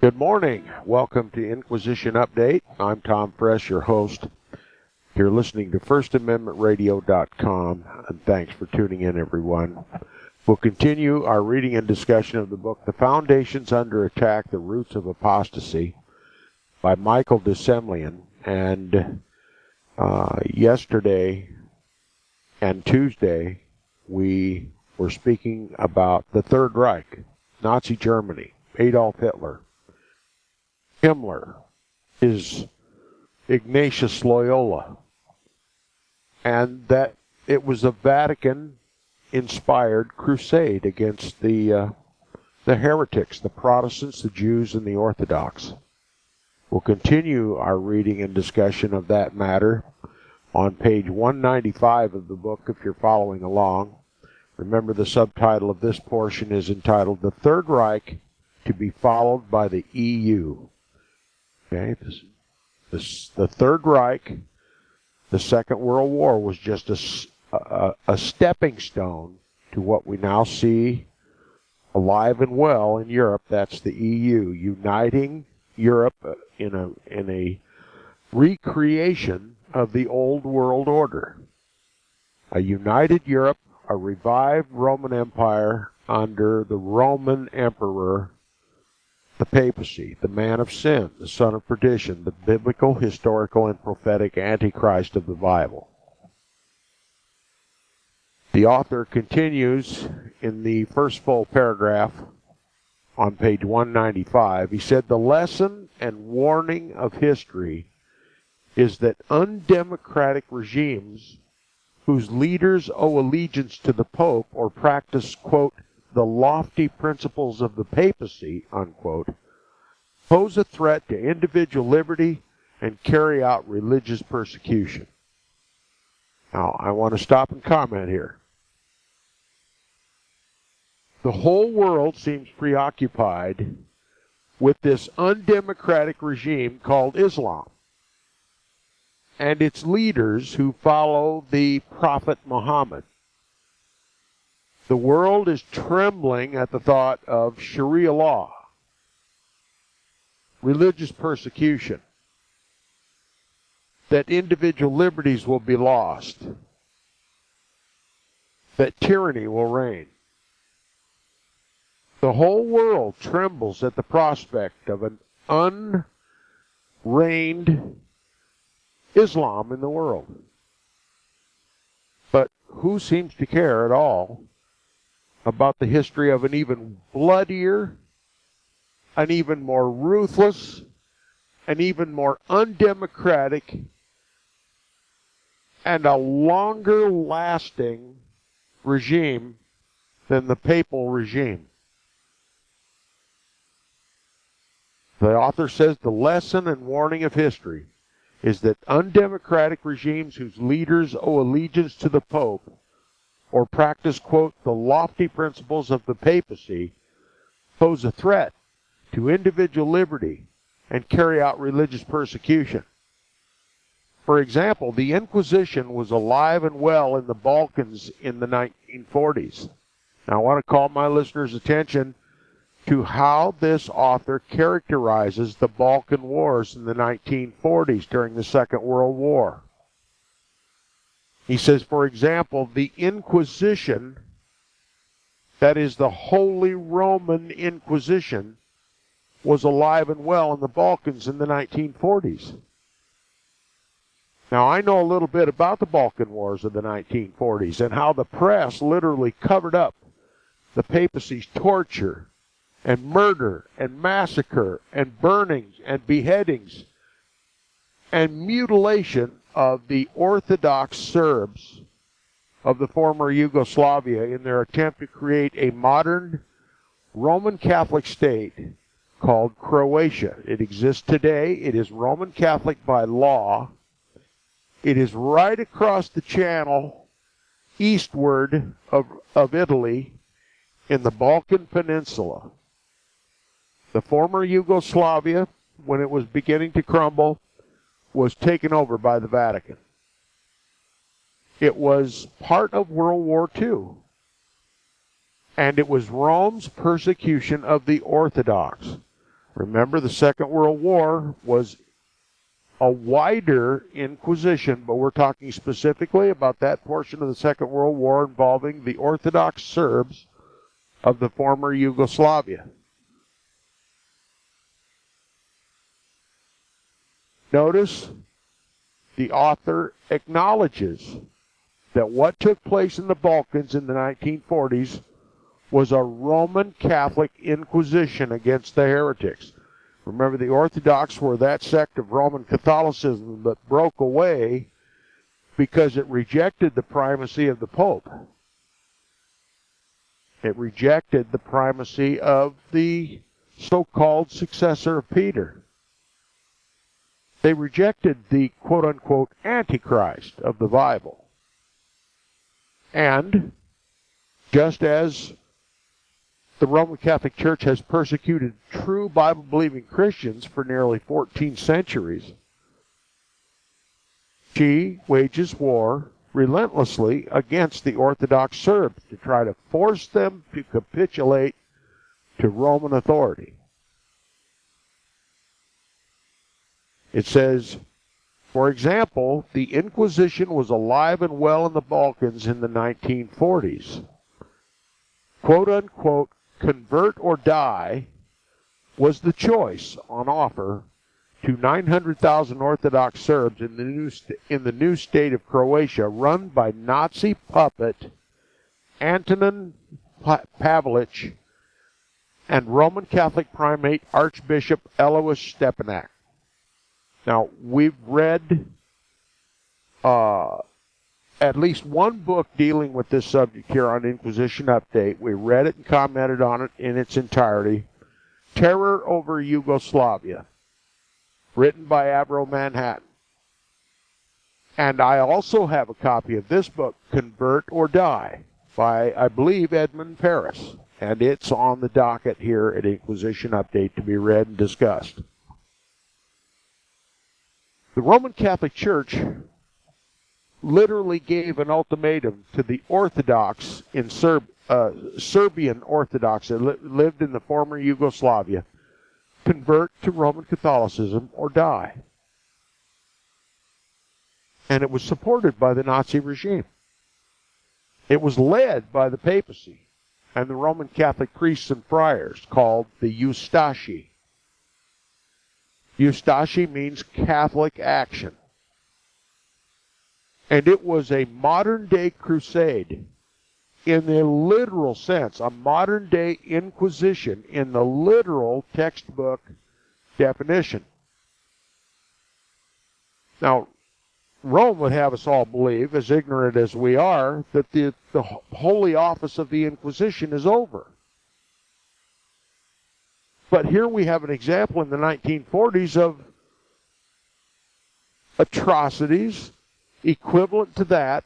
Good morning. Welcome to Inquisition Update. I'm Tom Friess, your host. You're listening to FirstAmendmentRadio.com, and thanks for tuning in, everyone. We'll continue our reading and discussion of the book, The Foundations Under Attack, The Roots of Apostasy, by Michael De Semlian. And yesterday and Tuesday, we were speaking about the Third Reich, Nazi Germany, Adolf Hitler, Himmler, his Ignatius Loyola, and that it was the Vatican-inspired crusade against the heretics, the Protestants, the Jews, and the Orthodox. We'll continue our reading and discussion of that matter on page 195 of the book, if you're following along. Remember, the subtitle of this portion is entitled, The Third Reich to be Followed by the EU. Okay, the Third Reich, the Second World War, was just a stepping stone to what we now see alive and well in Europe. That's the EU, uniting Europe in a recreation of the old world order. A united Europe, a revived Roman Empire under the Roman Emperor, the papacy, the man of sin, the son of perdition, the biblical, historical, and prophetic Antichrist of the Bible. The author continues in the first full paragraph on page 195. He said, the lesson and warning of history is that undemocratic regimes whose leaders owe allegiance to the Pope or practice, quote, the lofty principles of the papacy, unquote, pose a threat to individual liberty and carry out religious persecution. Now, I want to stop and comment here. The whole world seems preoccupied with this undemocratic regime called Islam and its leaders who follow the Prophet Muhammad. The world is trembling at the thought of Sharia law, religious persecution, that individual liberties will be lost, that tyranny will reign. The whole world trembles at the prospect of an unreigned Islam in the world. But who seems to care at all about the history of an even bloodier, an even more ruthless, an even more undemocratic, and a longer-lasting regime than the papal regime? The author says the lesson and warning of history is that undemocratic regimes whose leaders owe allegiance to the Pope or practice, quote, the lofty principles of the papacy, pose a threat to individual liberty and carry out religious persecution. For example, the Inquisition was alive and well in the Balkans in the 1940s. Now, I want to call my listeners' attention to how this author characterizes the Balkan Wars in the 1940s during the Second World War. He says, for example, the Inquisition, that is the Holy Roman Inquisition, was alive and well in the Balkans in the 1940s. Now, I know a little bit about the Balkan Wars of the 1940s and how the press literally covered up the papacy's torture and murder and massacre and burnings and beheadings and mutilation of the Orthodox Serbs of the former Yugoslavia in their attempt to create a modern Roman Catholic state called Croatia. It exists today. It is Roman Catholic by law. It is right across the channel eastward of Italy in the Balkan Peninsula. The former Yugoslavia, when it was beginning to crumble, was taken over by the Vatican. It was part of World War II. and it was Rome's persecution of the Orthodox. Remember, the Second World War was a wider inquisition, but we're talking specifically about that portion of the Second World War involving the Orthodox Serbs of the former Yugoslavia. Notice the author acknowledges that what took place in the Balkans in the 1940s was a Roman Catholic inquisition against the heretics. Remember, the Orthodox were that sect of Roman Catholicism that broke away because it rejected the primacy of the Pope. It rejected the primacy of the so-called successor of Peter. They rejected the quote-unquote Antichrist of the Bible. And just as the Roman Catholic Church has persecuted true Bible-believing Christians for nearly 14 centuries, she wages war relentlessly against the Orthodox Serbs to try to force them to capitulate to Roman authority. It says, for example, the Inquisition was alive and well in the Balkans in the 1940s. Quote-unquote, convert or die was the choice on offer to 900,000 Orthodox Serbs in the new state of Croatia, run by Nazi puppet Ante Pavelić and Roman Catholic primate Archbishop Alojzije Stepinac. Now, we've read at least one book dealing with this subject here on Inquisition Update. We read it and commented on it in its entirety. Terror Over Yugoslavia, written by Avro Manhattan. And I also have a copy of this book, Convert or Die, by, I believe, Edmund Paris. And it's on the docket here at Inquisition Update to be read and discussed. The Roman Catholic Church literally gave an ultimatum to the Orthodox in Serbian Orthodox that lived in the former Yugoslavia: convert to Roman Catholicism or die. And it was supported by the Nazi regime. It was led by the papacy and the Roman Catholic priests and friars called the Ustaši. Ustaši means Catholic action. And it was a modern-day crusade in the literal sense, a modern-day inquisition in the literal textbook definition. Now, Rome would have us all believe, as ignorant as we are, that the holy office of the Inquisition is over. But here we have an example in the 1940s of atrocities equivalent to that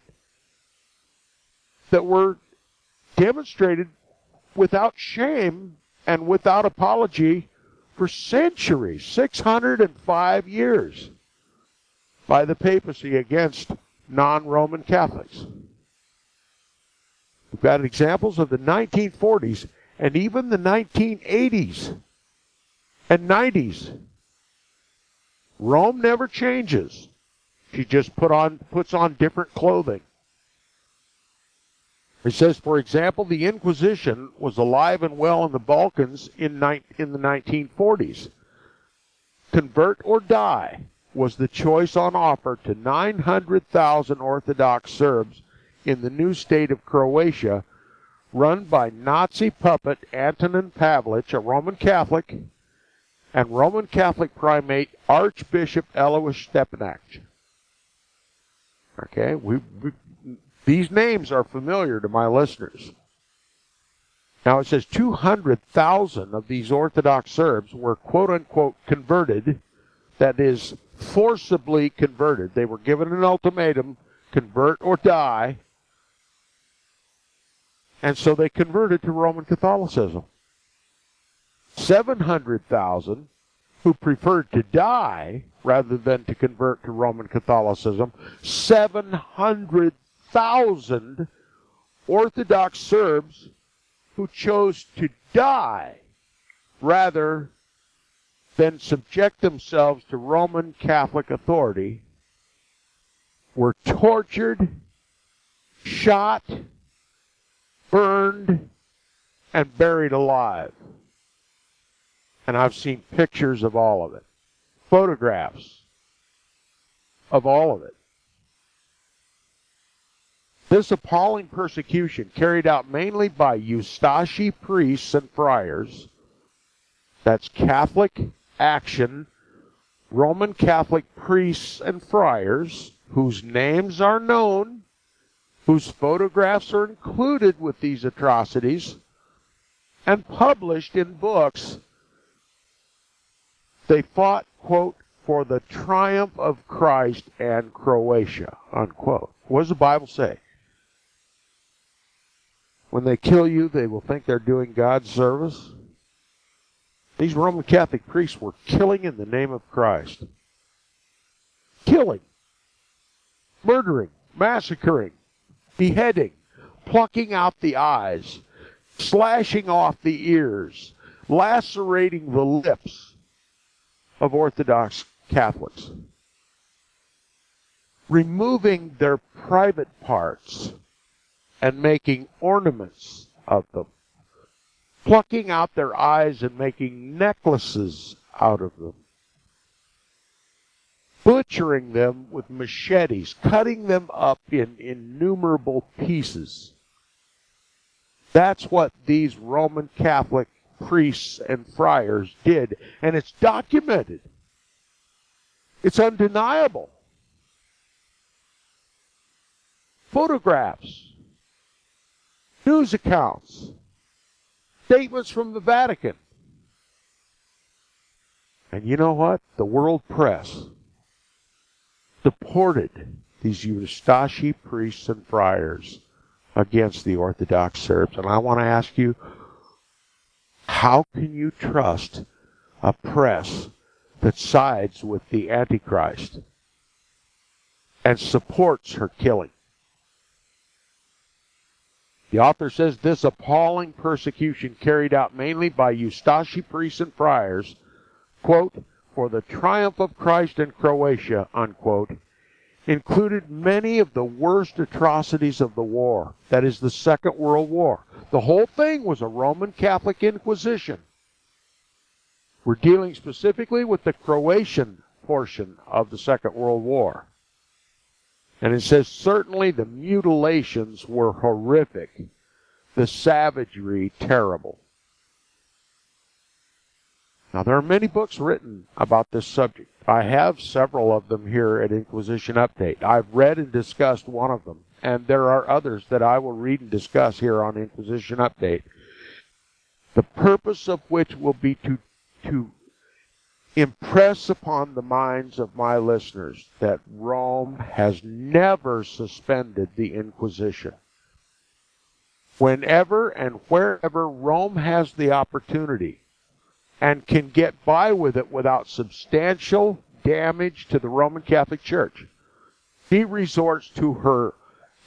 that were demonstrated without shame and without apology for centuries, 605 years, by the papacy against non-Roman Catholics. We've got examples of the 1940s and even the 1980s. And 90s. Rome never changes. She just puts on different clothing. It says, for example, the Inquisition was alive and well in the Balkans in the 1940s. Convert or die was the choice on offer to 900,000 Orthodox Serbs in the new state of Croatia, run by Nazi puppet Antonin Pavelić, a Roman Catholic, and Roman Catholic primate Archbishop Alojzije Stepinac. Okay, these names are familiar to my listeners. Now it says 200,000 of these Orthodox Serbs were quote-unquote converted, that is, forcibly converted. They were given an ultimatum, convert or die, and so they converted to Roman Catholicism. 700,000 who preferred to die rather than to convert to Roman Catholicism, 700,000 Orthodox Serbs who chose to die rather than subject themselves to Roman Catholic authority were tortured, shot, burned, and buried alive. And I've seen pictures of all of it, photographs of all of it. This appalling persecution, carried out mainly by Ustashi priests and friars, that's Catholic action, Roman Catholic priests and friars, whose names are known, whose photographs are included with these atrocities, and published in books. They fought, quote, for the triumph of Christ and Croatia, unquote. What does the Bible say? When they kill you, they will think they're doing God's service. These Roman Catholic priests were killing in the name of Christ. Killing, murdering, massacring, beheading, plucking out the eyes, slashing off the ears, lacerating the lips of Orthodox Catholics, removing their private parts and making ornaments of them, plucking out their eyes and making necklaces out of them, butchering them with machetes, cutting them up in innumerable pieces. That's what these Roman Catholic priests and friars did, and it's documented. It's undeniable. Photographs, news accounts, statements from the Vatican. And you know what? The world press deported these Ustashi priests and friars against the Orthodox Serbs. And I want to ask you, how can you trust a press that sides with the Antichrist and supports her killing? The author says this appalling persecution carried out mainly by Ustashi priests and friars, quote, for the triumph of Christ in Croatia, unquote, included many of the worst atrocities of the war, that is the Second World War. The whole thing was a Roman Catholic Inquisition. We're dealing specifically with the Croatian portion of the Second World War. And it says, certainly the mutilations were horrific, the savagery terrible. Now, there are many books written about this subject. I have several of them here at Inquisition Update. I've read and discussed one of them, and there are others that I will read and discuss here on Inquisition Update, the purpose of which will be to impress upon the minds of my listeners that Rome has never suspended the Inquisition. Whenever and wherever Rome has the opportunity and can get by with it without substantial damage to the Roman Catholic Church, she resorts to her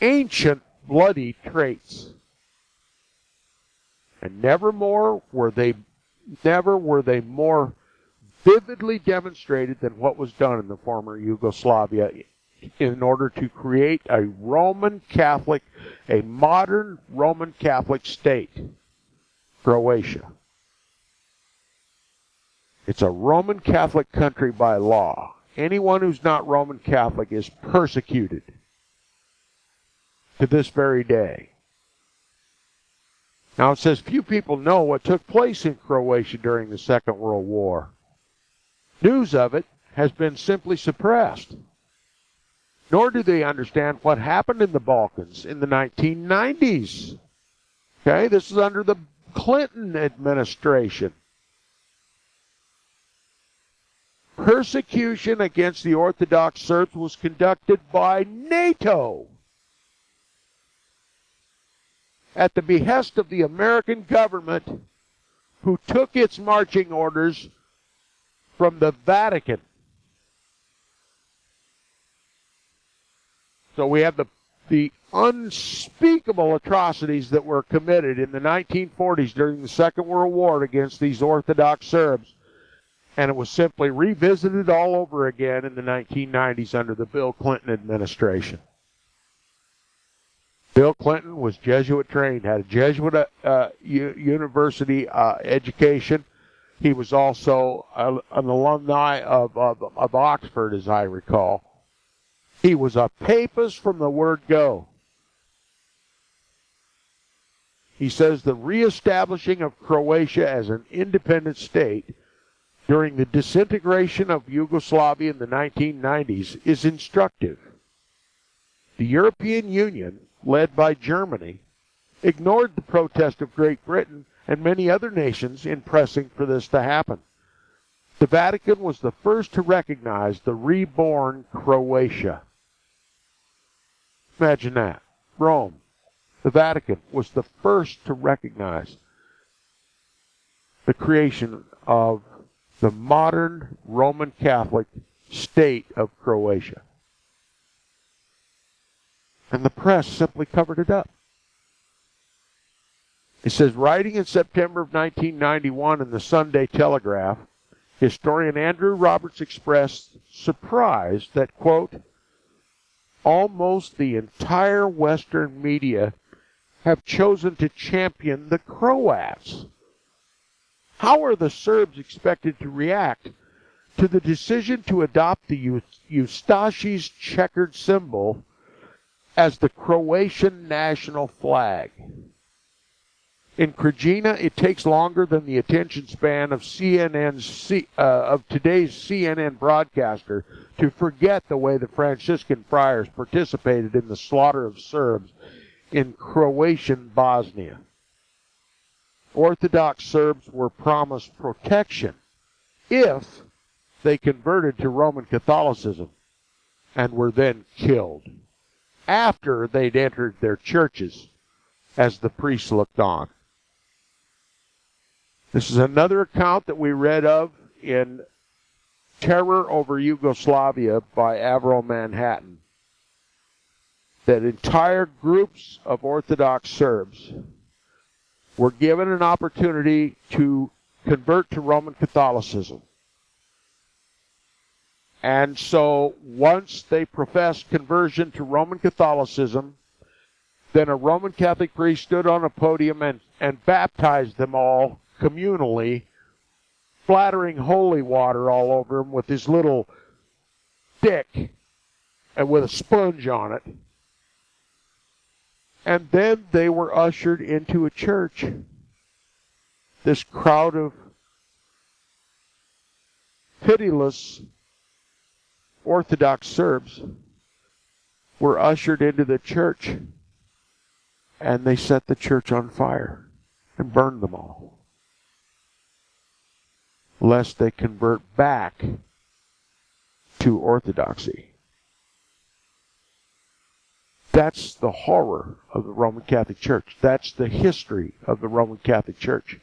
ancient bloody traits. And never were they more vividly demonstrated than what was done in the former Yugoslavia in order to create a Roman Catholic, a modern Roman Catholic state, Croatia. It's a Roman Catholic country by law. Anyone who's not Roman Catholic is persecuted to this very day. Now it says few people know what took place in Croatia during the Second World War. News of it has been simply suppressed. Nor do they understand what happened in the Balkans in the 1990s. Okay, this is under the Clinton administration. Persecution against the Orthodox Serbs was conducted by NATO at the behest of the American government, who took its marching orders from the Vatican. So we have the the unspeakable atrocities that were committed in the 1940s during the Second World War against these Orthodox Serbs. And it was simply revisited all over again in the 1990s under the Bill Clinton administration. Bill Clinton was Jesuit trained, had a Jesuit university education. He was also an alumni of Oxford, as I recall. He was a papist from the word go. He says the reestablishing of Croatia as an independent state during the disintegration of Yugoslavia in the 1990s is instructive. The European Union, led by Germany, ignored the protest of Great Britain and many other nations in pressing for this to happen. The Vatican was the first to recognize the reborn Croatia. Imagine that. Rome, the Vatican, was the first to recognize the creation of the modern Roman Catholic state of Croatia. And the press simply covered it up. It says, writing in September of 1991 in the Sunday Telegraph, historian Andrew Roberts expressed surprise that, quote, almost the entire Western media have chosen to champion the Croats. How are the Serbs expected to react to the decision to adopt the Ustaši's checkered symbol as the Croatian national flag? In Krajina, it takes longer than the attention span of today's CNN broadcaster to forget the way the Franciscan friars participated in the slaughter of Serbs in Croatian Bosnia. Orthodox Serbs were promised protection if they converted to Roman Catholicism and were then killed after they'd entered their churches as the priests looked on. This is another account that we read of in Terror Over Yugoslavia by Avro Manhattan, that entire groups of Orthodox Serbs were given an opportunity to convert to Roman Catholicism. And so once they professed conversion to Roman Catholicism, then a Roman Catholic priest stood on a podium and baptized them all communally, splattering holy water all over him with his little stick and with a sponge on it. And then they were ushered into a church. This crowd of pitiless Orthodox Serbs were ushered into the church, and they set the church on fire and burned them all, lest they convert back to Orthodoxy. That's the horror of the Roman Catholic Church. That's the history of the Roman Catholic Church.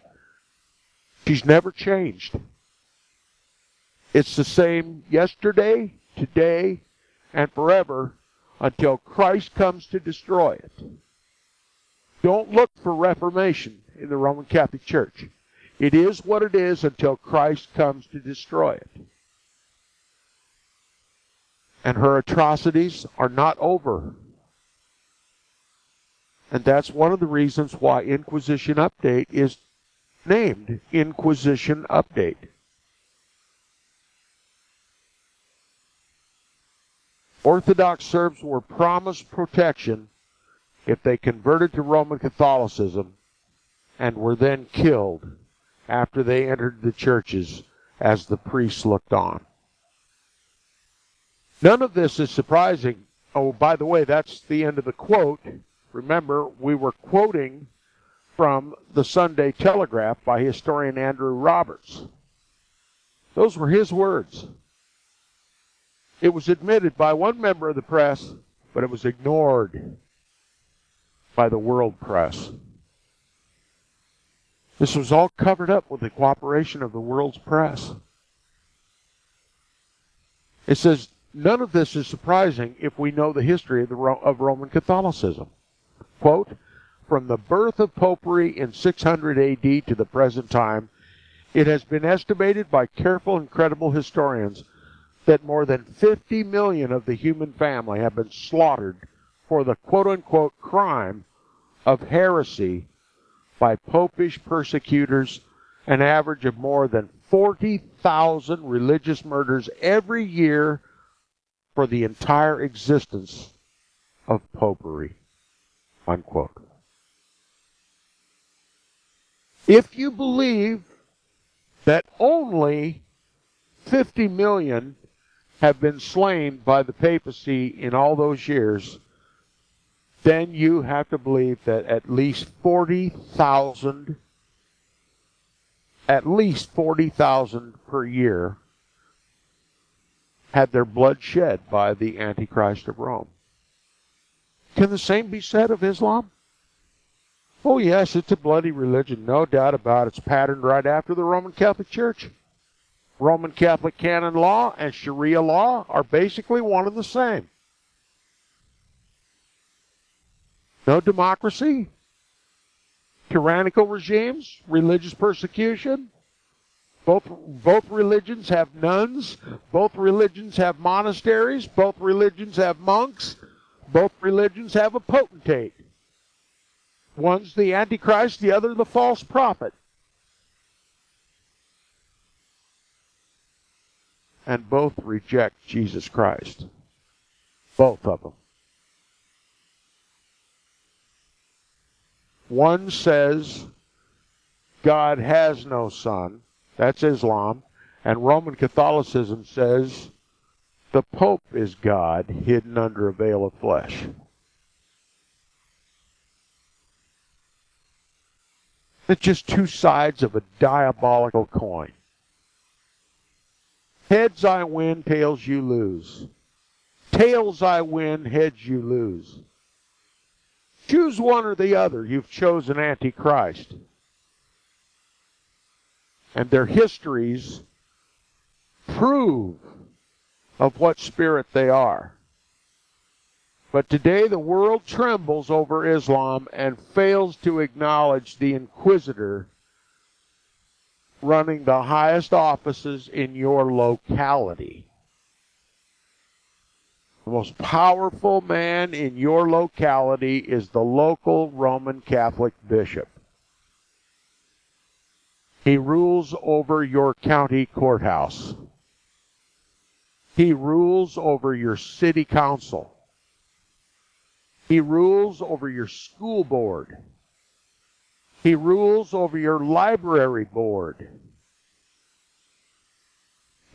She's never changed. It's the same yesterday, today, and forever until Christ comes to destroy it. Don't look for reformation in the Roman Catholic Church. It is what it is until Christ comes to destroy it. And her atrocities are not over. And that's one of the reasons why Inquisition Update is named Inquisition Update. Orthodox Serbs were promised protection if they converted to Roman Catholicism and were then killed after they entered the churches as the priests looked on. None of this is surprising. Oh, by the way, that's the end of the quote. Remember, we were quoting from the Sunday Telegraph by historian Andrew Roberts. Those were his words. It was admitted by one member of the press, but it was ignored by the world press. This was all covered up with the cooperation of the world's press. It says None of this is surprising if we know the history of Roman Catholicism. Quote, "From the birth of popery in 600 AD to the present time, it has been estimated by careful and credible historians that more than 50 million of the human family have been slaughtered for the quote-unquote crime of heresy by popish persecutors, an average of more than 40,000 religious murders every year for the entire existence of popery," unquote. If you believe that only 50 million have been slain by the papacy in all those years, then you have to believe that at least 40,000 per year had their blood shed by the Antichrist of Rome. Can the same be said of Islam? Oh yes, it's a bloody religion, no doubt about it. It's patterned right after the Roman Catholic Church. Roman Catholic canon law and Sharia law are basically one and the same. No democracy, tyrannical regimes, religious persecution. Both religions have nuns. Both religions have monasteries. Both religions have monks. Both religions have a potentate. One's the Antichrist, the other the false prophet. And both reject Jesus Christ. Both of them. One says God has no son. That's Islam. And Roman Catholicism says the Pope is God hidden under a veil of flesh. It's just two sides of a diabolical coin. Heads I win, tails you lose. Tails I win, heads you lose. Choose one or the other. You've chosen Antichrist. And their histories prove of what spirit they are. But today the world trembles over Islam and fails to acknowledge the inquisitor running the highest offices in your locality. The most powerful man in your locality is the local Roman Catholic bishop. He rules over your county courthouse. He rules over your city council. He rules over your school board. He rules over your library board.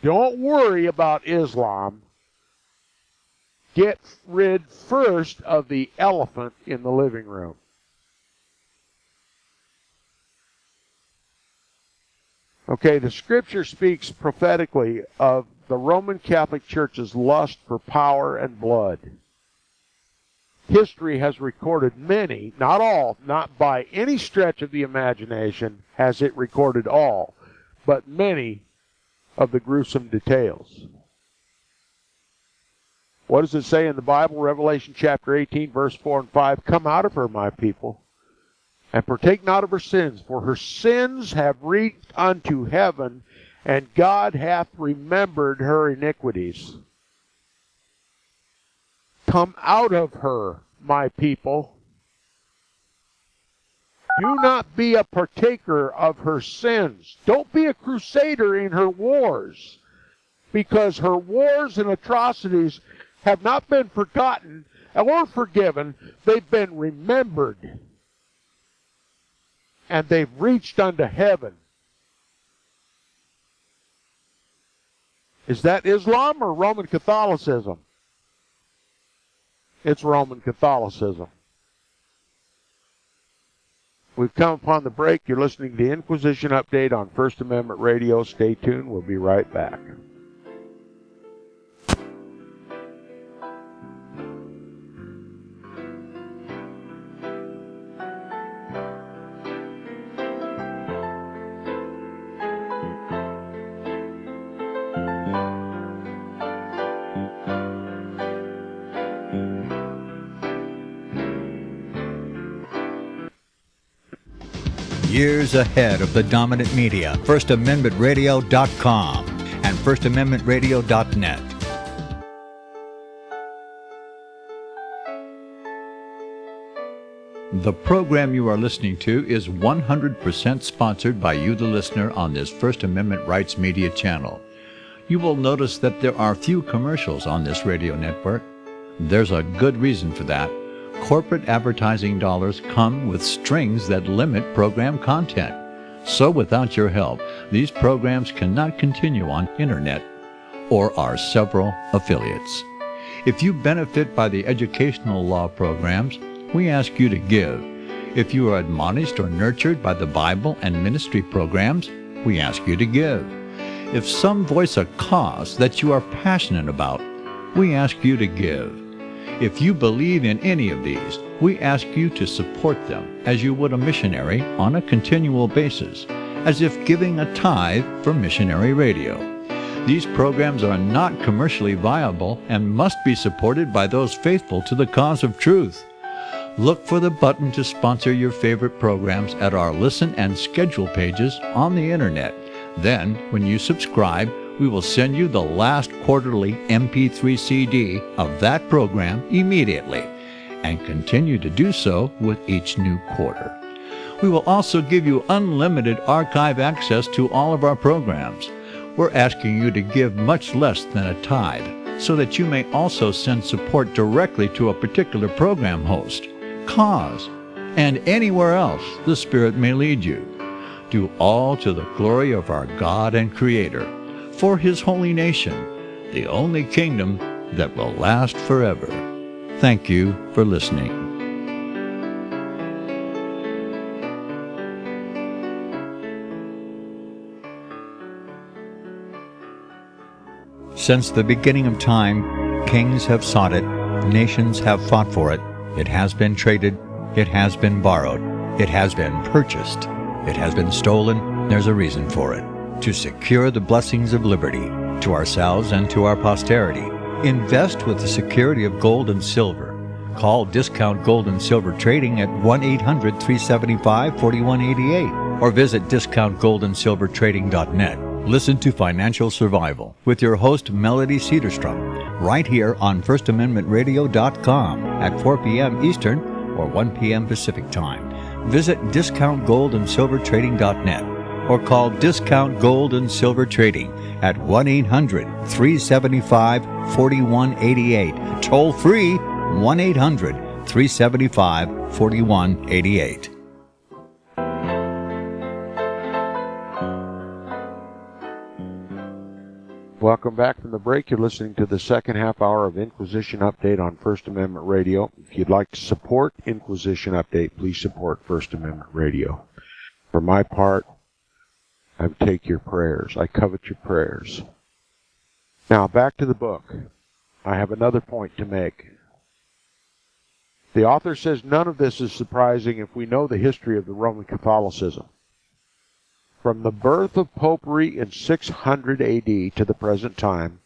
Don't worry about Islam. Get rid first of the elephant in the living room. Okay, the scripture speaks prophetically of the Roman Catholic Church's lust for power and blood. History has recorded many, not all, not by any stretch of the imagination has it recorded all, but many of the gruesome details. What does it say in the Bible? Revelation chapter 18, verse 4 and 5, "Come out of her, my people, and partake not of her sins, for her sins have reached unto heaven, and God hath remembered her iniquities." Come out of her, my people. Do not be a partaker of her sins. Don't be a crusader in her wars, because her wars and atrocities have not been forgotten or forgiven. They've been remembered, and they've reached unto heaven. Is that Islam or Roman Catholicism? It's Roman Catholicism. We've come upon the break. You're listening to the Inquisition Update on First Amendment Radio. Stay tuned. We'll be right back. years ahead of the dominant media. FirstAmendmentRadio.com and FirstAmendmentRadio.net. The program you are listening to is 100% sponsored by you, the listener, on this First Amendment Rights Media channel. You will notice that there are few commercials on this radio network. There's a good reason for that. Corporate advertising dollars come with strings that limit program content. So without your help, these programs cannot continue on Internet or our several affiliates. If you benefit by the educational law programs, we ask you to give. If you are admonished or nurtured by the Bible and ministry programs, we ask you to give. If some voice a cause that you are passionate about, we ask you to give. If you believe in any of these, we ask you to support them as you would a missionary on a continual basis, as if giving a tithe for missionary radio. These programs are not commercially viable and must be supported by those faithful to the cause of truth. Look for the button to sponsor your favorite programs at our Listen and Schedule pages on the Internet. Then, when you subscribe, we will send you the last quarterly MP3 CD of that program immediately, and continue to do so with each new quarter. We will also give you unlimited archive access to all of our programs. We're asking you to give much less than a tithe, so that you may also send support directly to a particular program host, cause, and anywhere else the Spirit may lead you. Do all to the glory of our God and Creator, for His holy nation, the only kingdom that will last forever. Thank you for listening. Since the beginning of time, kings have sought it, nations have fought for it. It has been traded, it has been borrowed, it has been purchased, it has been stolen. There's a reason for it. To secure the blessings of liberty to ourselves and to our posterity. Invest with the security of gold and silver. Call Discount Gold and Silver Trading at 1-800-375-4188 or visit discountgoldandsilvertrading.net. Listen to Financial Survival with your host, Melody Cederstrom, right here on FirstAmendmentRadio.com at 4 p.m. Eastern or 1 p.m. Pacific Time. Visit DiscountGoldAndSilverTrading.net or call Discount Gold and Silver Trading at 1-800-375-4188. Toll free, 1-800-375-4188. Welcome back from the break. You're listening to the second half hour of Inquisition Update on First Amendment Radio. If you'd like to support Inquisition Update, please support First Amendment Radio. For my part, I take your prayers. I covet your prayers. Now, back to the book. I have another point to make. The author says none of this is surprising if we know the history of the Roman Catholicism. From the birth of popery in 600 A.D. to the present time,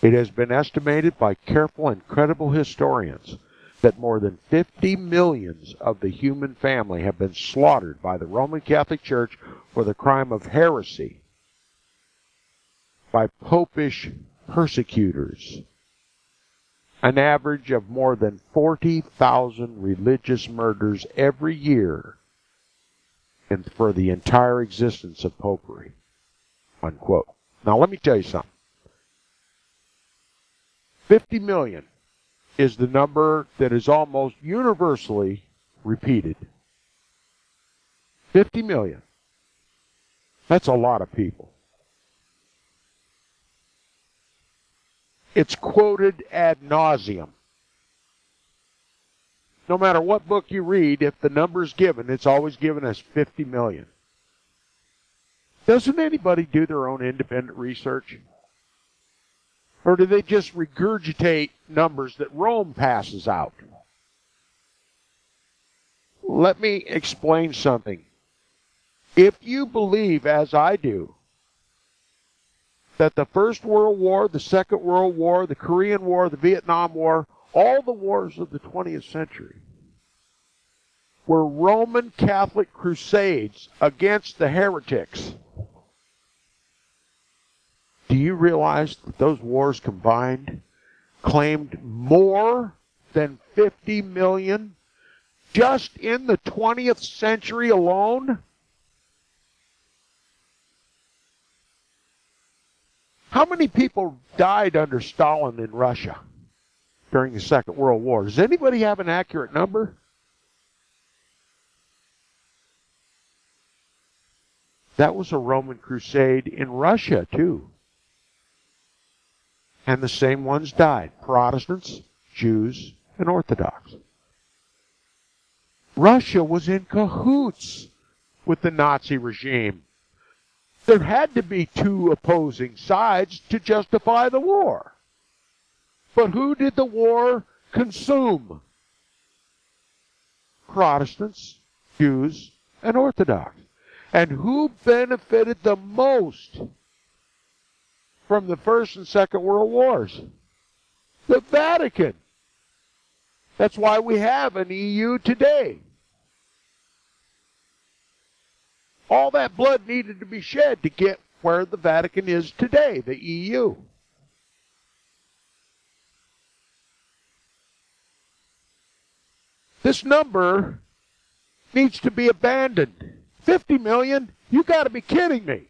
it has been estimated by careful and credible historians that more than 50 millions of the human family have been slaughtered by the Roman Catholic Church for the crime of heresy by popish persecutors. An average of more than 40,000 religious murders every year and for the entire existence of popery, unquote. Now, let me tell you something. 50 million is the number that is almost universally repeated. 50 million. That's a lot of people. It's quoted ad nauseum. No matter what book you read, if the number is given, it's always given as 50 million. Doesn't anybody do their own independent research? Or do they just regurgitate numbers that Rome passes out? Let me explain something. If you believe, as I do, that the First World War, the Second World War, the Korean War, the Vietnam War, all the wars of the 20th century were Roman Catholic crusades against the heretics. Do you realize that those wars combined claimed more than 50 million just in the 20th century alone? How many people died under Stalin in Russia during the Second World War? Does anybody have an accurate number? That was a Roman crusade in Russia, too. And the same ones died: Protestants, Jews, and Orthodox. Russia was in cahoots with the Nazi regime. There had to be two opposing sides to justify the war. But who did the war consume? Protestants, Jews, and Orthodox. And who benefited the most from the First and Second World Wars? The Vatican. That's why we have an EU today. All that blood needed to be shed to get where the Vatican is today, the EU. This number needs to be abandoned. 50 million? You got to be kidding me.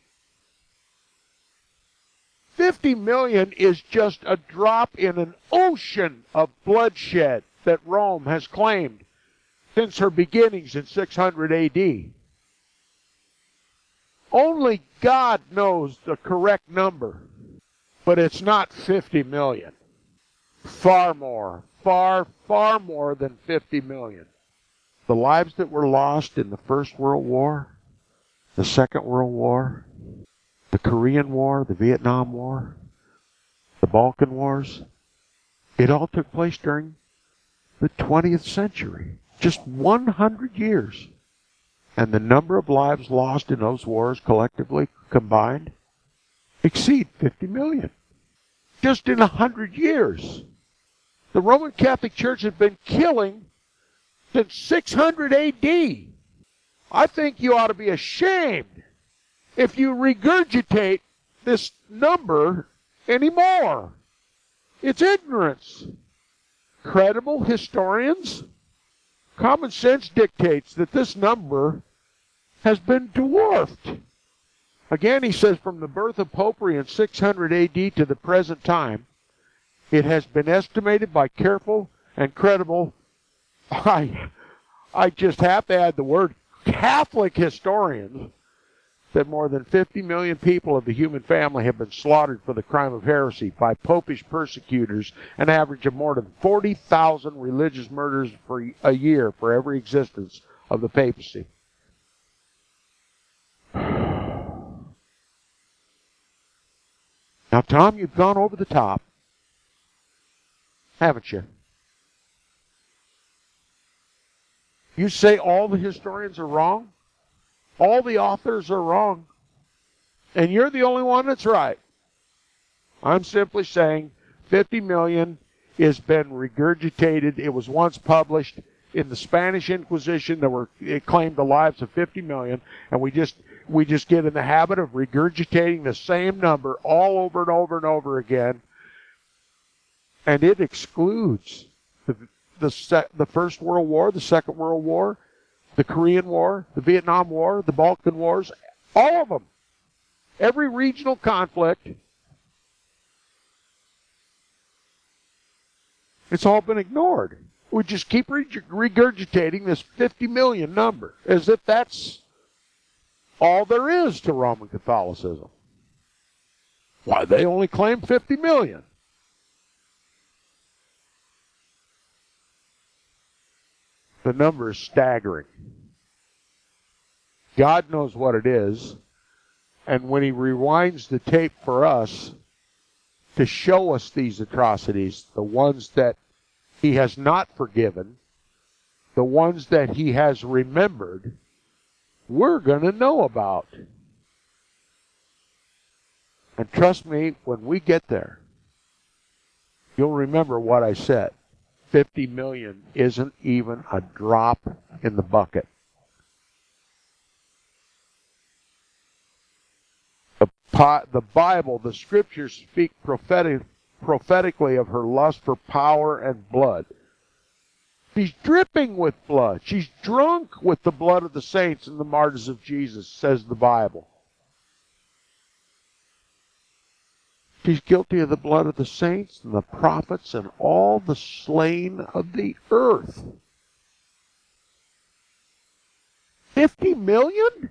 50 million is just a drop in an ocean of bloodshed that Rome has claimed since her beginnings in 600 AD. Only God knows the correct number, but it's not 50 million. Far more, far, far more than 50 million. The lives that were lost in the First World War, the Second World War, the Korean War, the Vietnam War, the Balkan Wars, it all took place during the 20th century, just 100 years. And the number of lives lost in those wars collectively combined exceed 50 million. Just in 100 years. The Roman Catholic Church has been killing since 600 AD. I think you ought to be ashamed if you regurgitate this number anymore. It's ignorance. Credible historians, common sense dictates that this number has been dwarfed. Again, he says, from the birth of popery in 600 AD to the present time, it has been estimated by careful and credible, I just have to add the word Catholic historians, that more than 50 million people of the human family have been slaughtered for the crime of heresy by popish persecutors, an average of more than 40,000 religious murders for a year for every existence of the papacy. Now, Tom, you've gone over the top, haven't you? You say all the historians are wrong? All the authors are wrong, and you're the only one that's right. I'm simply saying 50 million has been regurgitated. It was once published in the Spanish Inquisition. It claimed the lives of 50 million, and we just get in the habit of regurgitating the same number all over and over and over again, and it excludes the First World War, the Second World War, the Korean War, the Vietnam War, the Balkan Wars, all of them. Every regional conflict. It's all been ignored. We just keep regurgitating this 50 million number as if that's all there is to Roman Catholicism. Why, they only claim 50 million. The number is staggering. God knows what it is, and when he rewinds the tape for us to show us these atrocities, the ones that he has not forgiven, the ones that he has remembered, we're going to know about. And trust me, when we get there, you'll remember what I said. $50 million isn't even a drop in the bucket. The Bible, the Scriptures speak prophetically of her lust for power and blood. She's dripping with blood. She's drunk with the blood of the saints and the martyrs of Jesus, says the Bible. She's guilty of the blood of the saints and the prophets and all the slain of the earth. 50 million?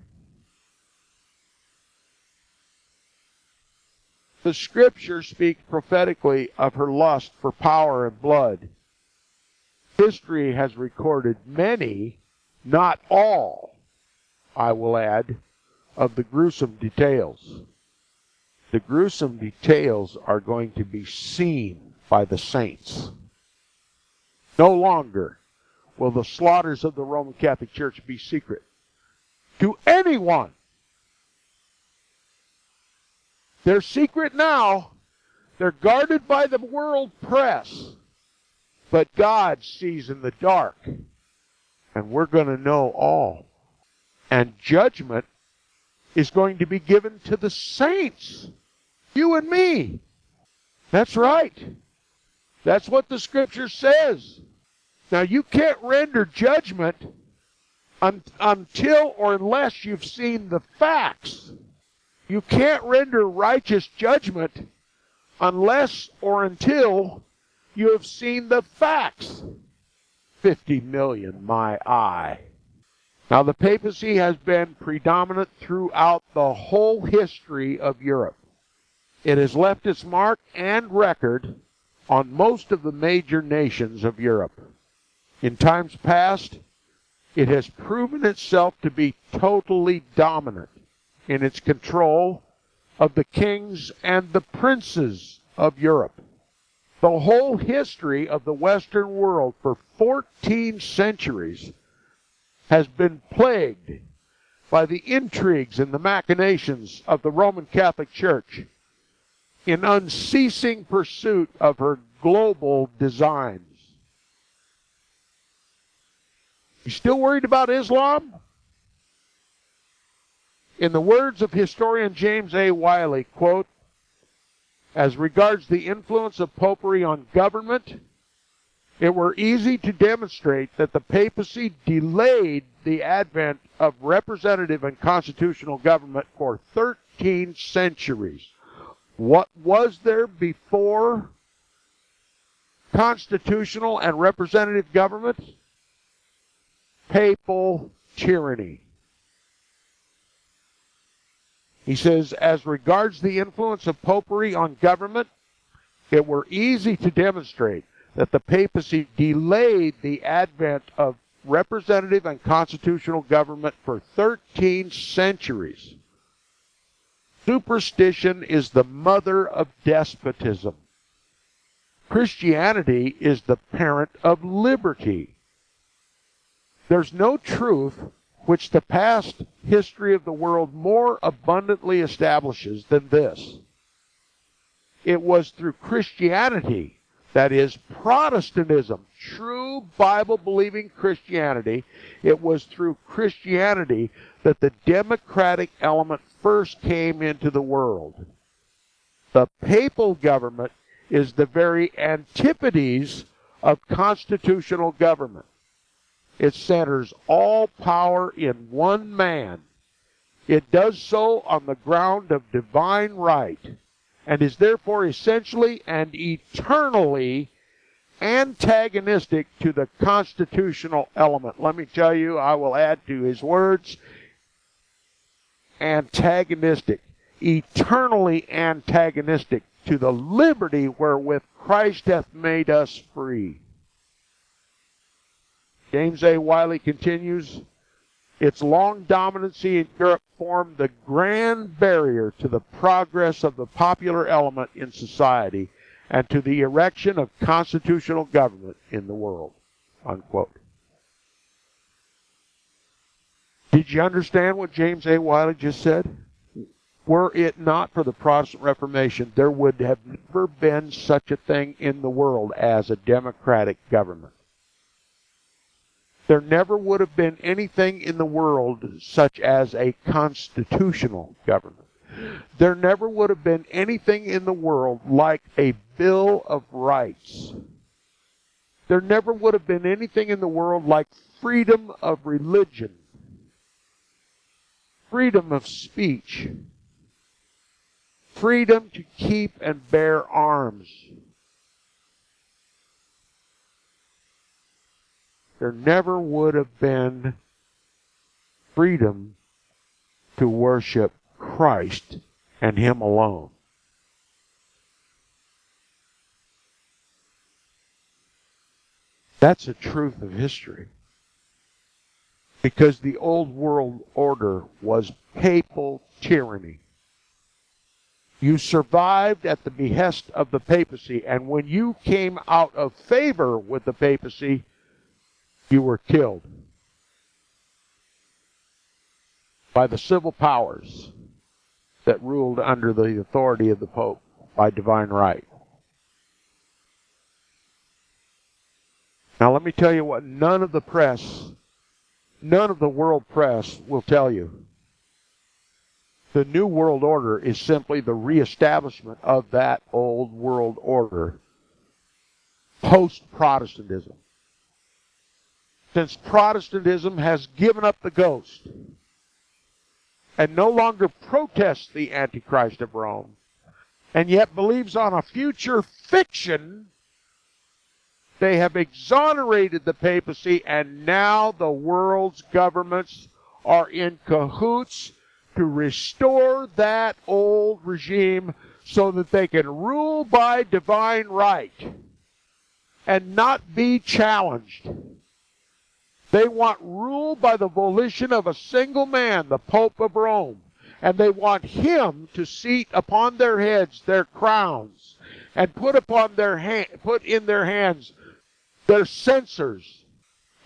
The Scripture speaks prophetically of her lust for power and blood. History has recorded many, not all, I will add, of the gruesome details. The gruesome details are going to be seen by the saints. No longer will the slaughters of the Roman Catholic Church be secret to anyone. They're secret now. They're guarded by the world press. But God sees in the dark. And we're going to know all. And judgment is going to be given to the saints. You and me. That's right. That's what the Scripture says. Now, you can't render judgment until or unless you've seen the facts. You can't render righteous judgment unless or until you have seen the facts. 50 million, my eye. Now, the papacy has been predominant throughout the whole history of Europe. It has left its mark and record on most of the major nations of Europe. In times past, it has proven itself to be totally dominant in its control of the kings and the princes of Europe. The whole history of the Western world for 14 centuries has been plagued by the intrigues and the machinations of the Roman Catholic Church in unceasing pursuit of her global designs. You still worried about Islam? In the words of historian James A. Wiley, quote, "As regards the influence of popery on government, it were easy to demonstrate that the papacy delayed the advent of representative and constitutional government for 13 centuries. What was there before constitutional and representative government? Papal tyranny." He says, as regards the influence of popery on government, it were easy to demonstrate that the papacy delayed the advent of representative and constitutional government for 13 centuries. Superstition is the mother of despotism. Christianity is the parent of liberty. There's no truth which the past history of the world more abundantly establishes than this. It was through Christianity, that is Protestantism, true Bible-believing Christianity, it was through Christianity that the democratic element first came into the world. The papal government is the very antipodes of constitutional government. It centers all power in one man. It does so on the ground of divine right and is therefore essentially and eternally antagonistic to the constitutional element. Let me tell you, I will add to his words, antagonistic, eternally antagonistic to the liberty wherewith Christ hath made us free. James A. Wiley continues, its long dominancy in Europe formed the grand barrier to the progress of the popular element in society and to the erection of constitutional government in the world, unquote. Did you understand what James A. Wiley just said? Were it not for the Protestant Reformation, there would have never been such a thing in the world as a democratic government. There never would have been anything in the world such as a constitutional government. There never would have been anything in the world like a Bill of Rights. There never would have been anything in the world like freedom of religion, freedom of speech, freedom to keep and bear arms. There never would have been freedom to worship Christ and Him alone. That's the truth of history. Because the old world order was papal tyranny. You survived at the behest of the papacy, and when you came out of favor with the papacy, you were killed by the civil powers that ruled under the authority of the Pope by divine right. Now let me tell you what none of the press, none of the world press will tell you. The New World Order is simply the reestablishment of that old world order, post-Protestantism. Since Protestantism has given up the ghost and no longer protests the Antichrist of Rome, and yet believes on a future fiction, they have exonerated the papacy, and now the world's governments are in cahoots to restore that old regime so that they can rule by divine right and not be challenged. They want rule by the volition of a single man, the Pope of Rome, and they want him to seat upon their heads their crowns and put in their hands their censers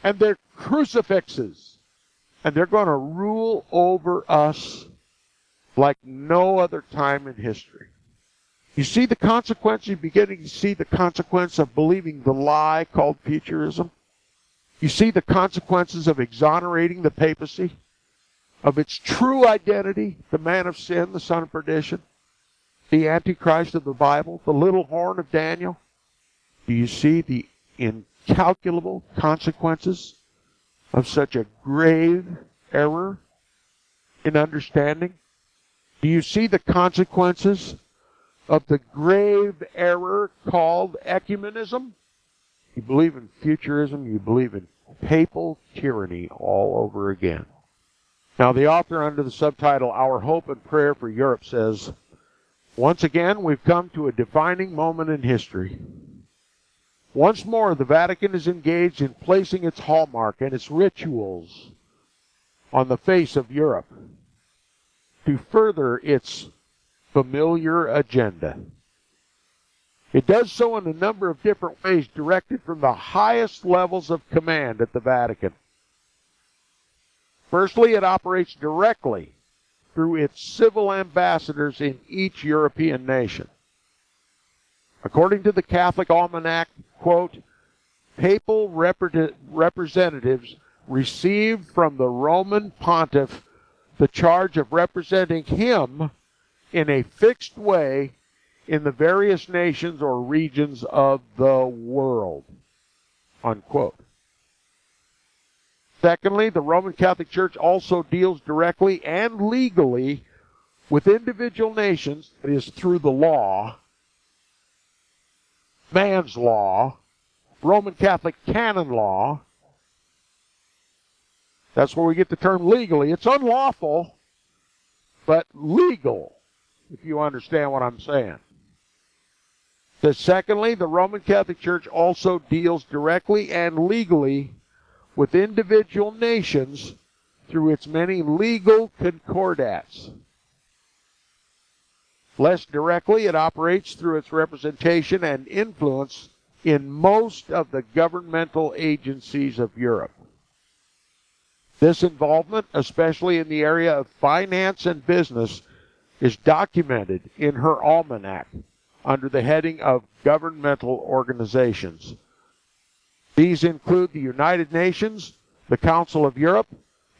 and their crucifixes, and they're going to rule over us like no other time in history. You see the consequence? You're beginning to see the consequence of believing the lie called futurism. You see the consequences of exonerating the papacy, of its true identity, the man of sin, the son of perdition, the Antichrist of the Bible, the little horn of Daniel. Do you see the incalculable consequences of such a grave error in understanding? Do you see the consequences of the grave error called ecumenism? You believe in futurism, you believe in papal tyranny all over again. Now the author under the subtitle, Our Hope and Prayer for Europe, says, once again we've come to a defining moment in history. Once more, the Vatican is engaged in placing its hallmark and its rituals on the face of Europe to further its familiar agenda. It does so in a number of different ways, directed from the highest levels of command at the Vatican. Firstly, it operates directly through its civil ambassadors in each European nation. According to the Catholic Almanac, quote, papal representatives received from the Roman pontiff the charge of representing him in a fixed way in the various nations or regions of the world, unquote. Secondly, the Roman Catholic Church also deals directly and legally with individual nations, that is, through the law, man's law, Roman Catholic canon law. That's where we get the term legally. It's unlawful, but legal, if you understand what I'm saying. That secondly, the Roman Catholic Church also deals directly and legally with individual nations through its many legal concordats. Less directly, it operates through its representation and influence in most of the governmental agencies of Europe. This involvement, especially in the area of finance and business, is documented in her almanac under the heading of governmental organizations. These include the United Nations, the Council of Europe,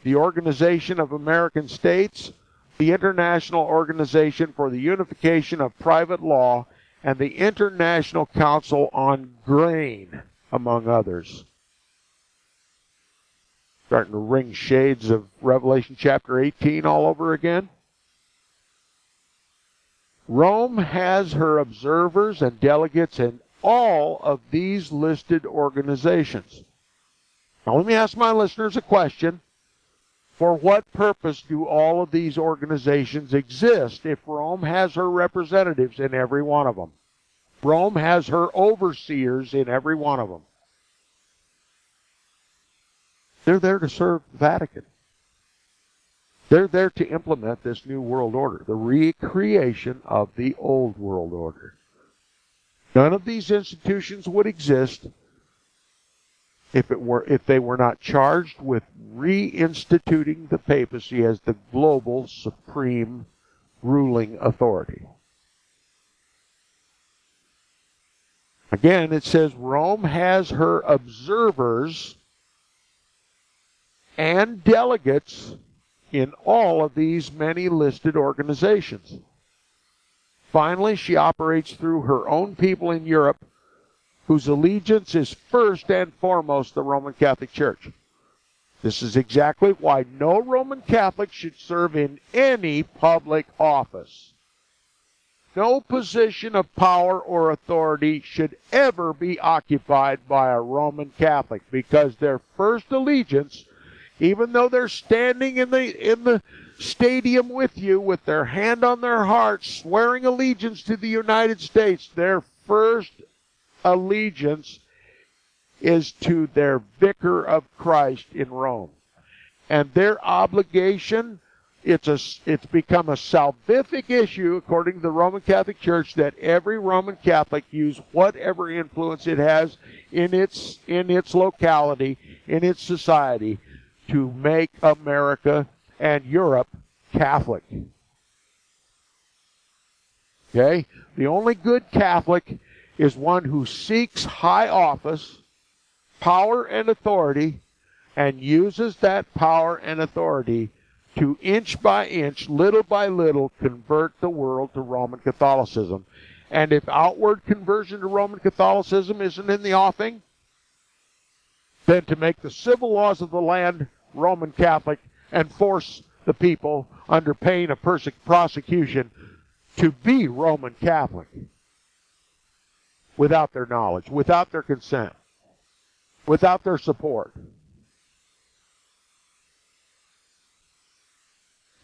the Organization of American States, the International Organization for the Unification of Private Law, and the International Council on Grain, among others. Starting to ring shades of Revelation chapter 18 all over again. Rome has her observers and delegates in all of these listed organizations. Now let me ask my listeners a question. For what purpose do all of these organizations exist if Rome has her representatives in every one of them? Rome has her overseers in every one of them. They're there to serve the Vatican. They're there to implement this new world order, the recreation of the old world order. None of these institutions would exist if they were not charged with reinstituting the papacy as the global supreme ruling authority. Again, it says Rome has her observers and delegates in all of these many listed organizations. Finally, she operates through her own people in Europe, whose allegiance is first and foremost the Roman Catholic Church. This is exactly why no Roman Catholic should serve in any public office. No position of power or authority should ever be occupied by a Roman Catholic, because their first allegiance, even though they're standing in the stadium with you with their hand on their heart swearing allegiance to the United States, their first allegiance is to their vicar of Christ in Rome. And their obligation, it's become a salvific issue according to the Roman Catholic Church that every Roman Catholic use whatever influence it has in its locality, in its society, to make America and Europe Catholic. Okay? The only good Catholic is one who seeks high office, power and authority, and uses that power and authority to inch by inch, little by little, convert the world to Roman Catholicism. And if outward conversion to Roman Catholicism isn't in the offing, then to make the civil laws of the land Roman Catholic and force the people, under pain of prosecution, to be Roman Catholic without their knowledge, without their consent, without their support.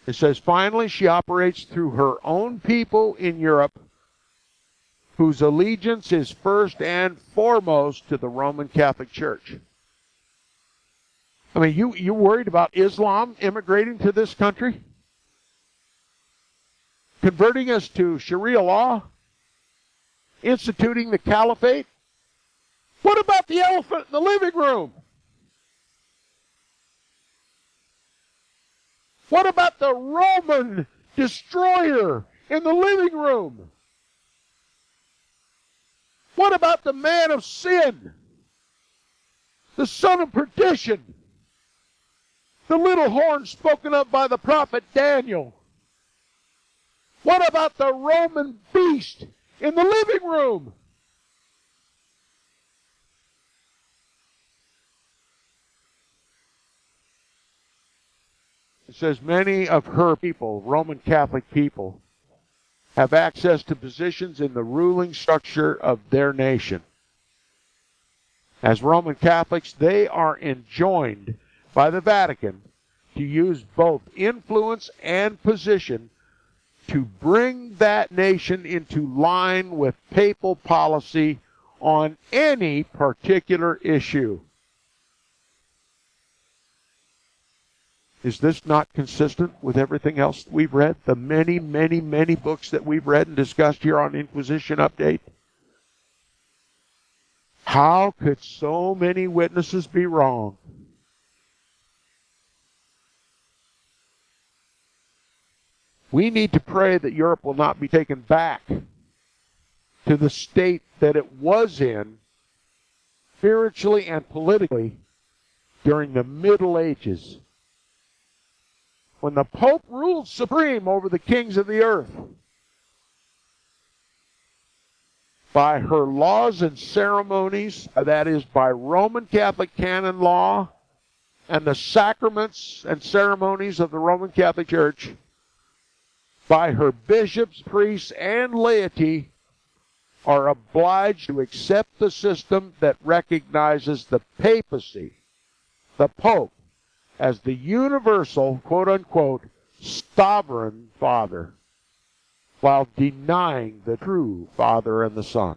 It says, finally, she operates through her own people in Europe, whose allegiance is first and foremost to the Roman Catholic Church. I mean, you worried about Islam immigrating to this country? Converting us to Sharia law? Instituting the caliphate? What about the elephant in the living room? What about the Roman destroyer in the living room? What about the man of sin? The son of perdition? The little horn spoken of by the prophet Daniel. What about the Roman beast in the living room? It says many of her people, Roman Catholic people, have access to positions in the ruling structure of their nation. As Roman Catholics, they are enjoined by the Vatican to use both influence and position to bring that nation into line with papal policy on any particular issue. Is this not consistent with everything else we've read? The many, many, many books that we've read and discussed here on Inquisition Update? How could so many witnesses be wrong? We need to pray that Europe will not be taken back to the state that it was in spiritually and politically during the Middle Ages, when the Pope ruled supreme over the kings of the earth by her laws and ceremonies, that is, by Roman Catholic canon law and the sacraments and ceremonies of the Roman Catholic Church, by her bishops, priests, and laity, are obliged to accept the system that recognizes the papacy, the Pope, as the universal, quote-unquote, sovereign father, while denying the true Father and the Son.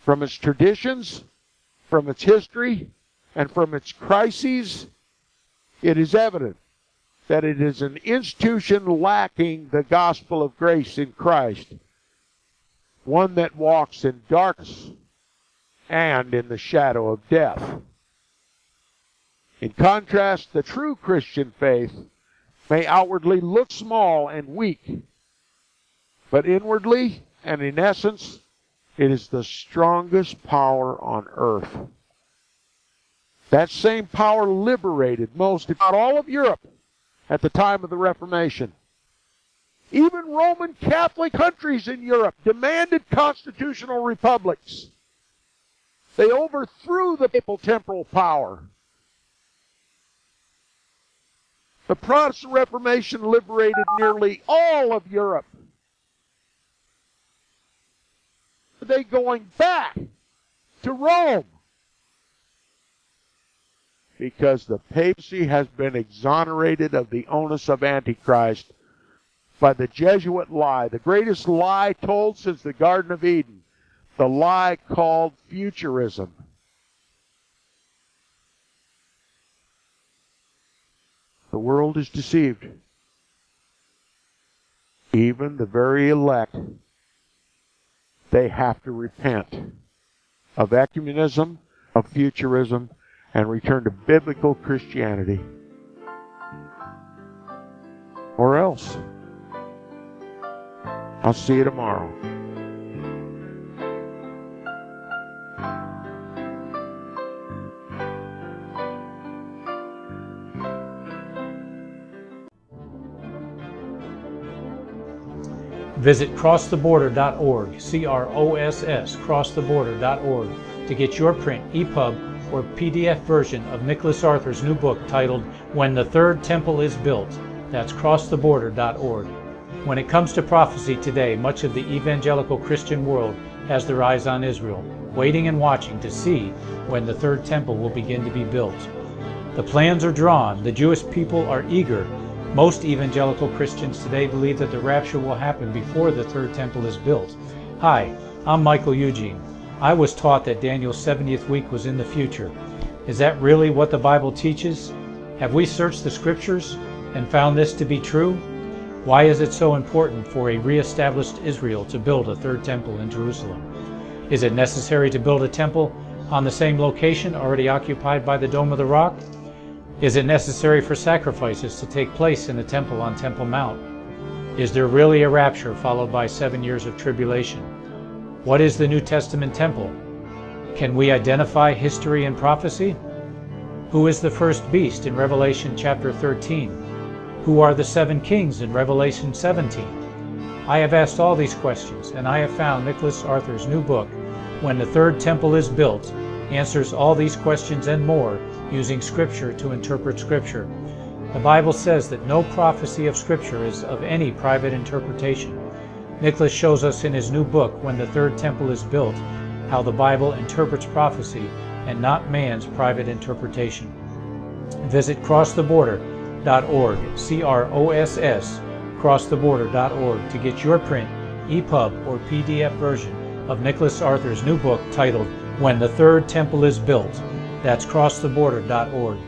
From its traditions, from its history, and from its crises, it is evident that it is an institution lacking the gospel of grace in Christ, one that walks in darkness and in the shadow of death. In contrast, the true Christian faith may outwardly look small and weak, but inwardly and in essence, it is the strongest power on earth. That same power liberated most, if not all, of Europe at the time of the Reformation. Even Roman Catholic countries in Europe demanded constitutional republics. They overthrew the papal temporal power. The Protestant Reformation liberated nearly all of Europe. Are they going back to Rome? Because the papacy has been exonerated of the onus of Antichrist by the Jesuit lie, the greatest lie told since the Garden of Eden, the lie called futurism. The world is deceived. Even the very elect, they have to repent of ecumenism, of futurism, and return to biblical Christianity. Or else. I'll see you tomorrow. Visit CrossTheBorder.org, C-R-O-S-S, CrossTheBorder.org, to get your print, EPUB, or PDF version of Nicholas Arthur's new book titled When the Third Temple is Built. That's CrossTheBorder.org. When it comes to prophecy today, much of the evangelical Christian world has their eyes on Israel, waiting and watching to see when the third temple will begin to be built. The plans are drawn, the Jewish people are eager. Most evangelical Christians today believe that the rapture will happen before the third temple is built. Hi, I'm Michael Eugene. I was taught that Daniel's 70th week was in the future. Is that really what the Bible teaches? Have we searched the scriptures and found this to be true? Why is it so important for a reestablished Israel to build a third temple in Jerusalem? Is it necessary to build a temple on the same location already occupied by the Dome of the Rock? Is it necessary for sacrifices to take place in the temple on Temple Mount? Is there really a rapture followed by 7 years of tribulation? What is the New Testament temple? Can we identify history and prophecy? Who is the first beast in Revelation chapter 13? Who are the seven kings in Revelation 17? I have asked all these questions, and I have found Nicholas Arthur's new book, When the Third Temple is Built, answers all these questions and more, using Scripture to interpret Scripture. The Bible says that no prophecy of Scripture is of any private interpretation. Nicholas shows us in his new book, When the Third Temple is Built, how the Bible interprets prophecy and not man's private interpretation. Visit CrossTheBorder.org, C-R-O-S-S, CrossTheBorder.org, to get your print, EPUB, or PDF version of Nicholas Arthur's new book titled When the Third Temple is Built. That's CrossTheBorder.org.